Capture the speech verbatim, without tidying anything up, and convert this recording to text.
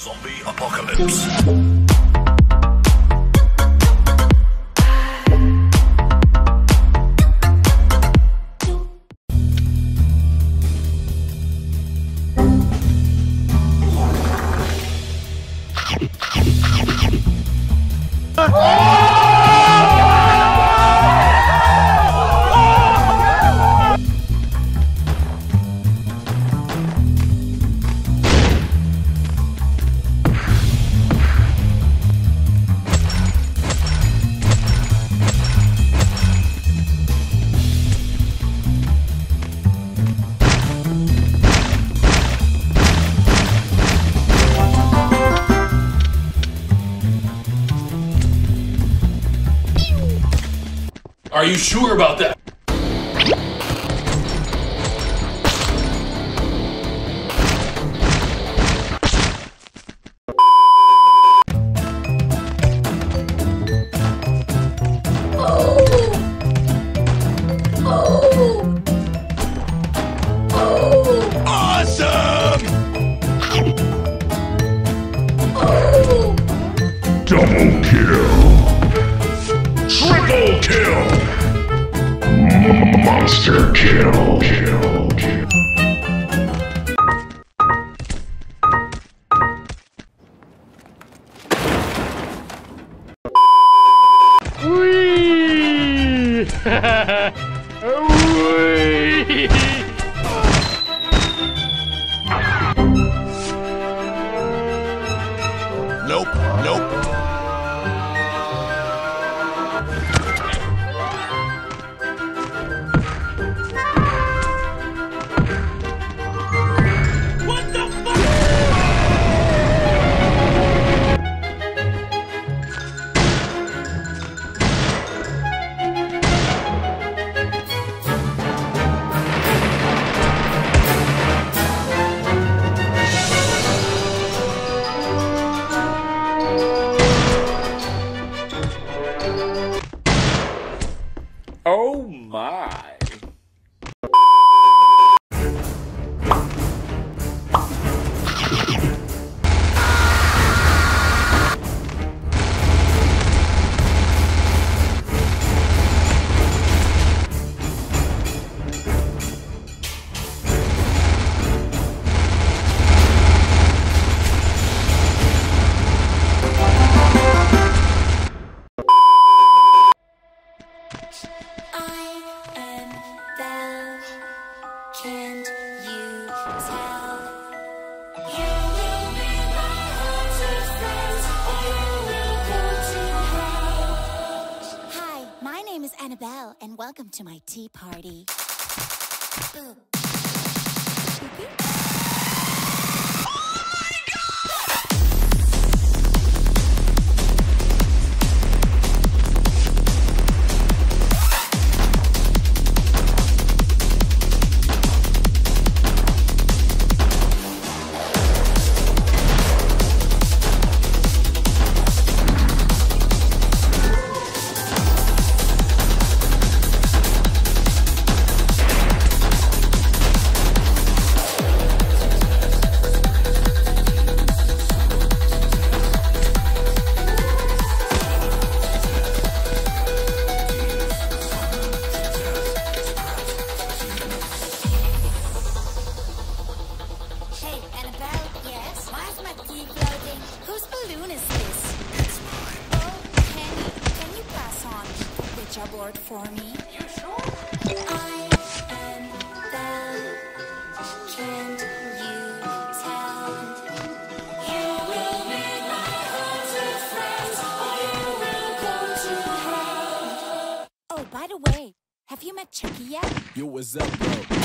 Zombie apocalypse. Are you sure about that? Monster kill, kill, kill. Wee! Wee! Nope, nope. Oh my! Can't you tell? You will be my hunter's friend, or you will go to hell. Hi, my name is Annabelle, and welcome to my tea party. Ooh. Board for me. You sure? I am Belle. Can you tell? You will be my hunter's friend, or you will go to hell. Oh, by the way, have you met Chucky yet? Yo, what's up, bro?